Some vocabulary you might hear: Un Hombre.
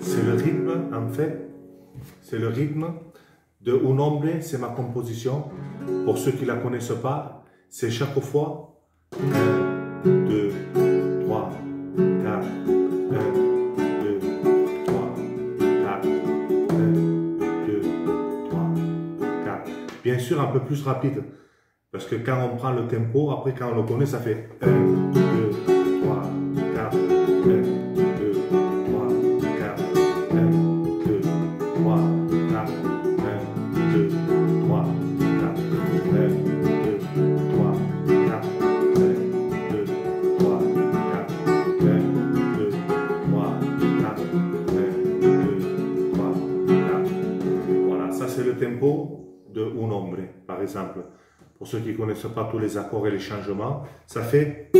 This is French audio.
C'est le rythme, en fait, c'est le rythme de Un Hombre, c'est ma composition. Pour ceux qui ne la connaissent pas, c'est chaque fois 1, 2, 3, 4, 1. Bien sûr, un peu plus rapide, parce que quand on prend le tempo, après quand on le connaît, ça fait 1, 2, 3, 4, 1, 2, 3, 4, 1, 2, 3, 4, 1, 2, 3, 4, 1, 2, 3, 4, 1, 2, 3, 4, 1, 2, 3, 4, 1, 2, 3, 4. Voilà, ça c'est le tempo de Un Hombre, par exemple. Pour ceux qui ne connaissent pas tous les accords et les changements, ça fait...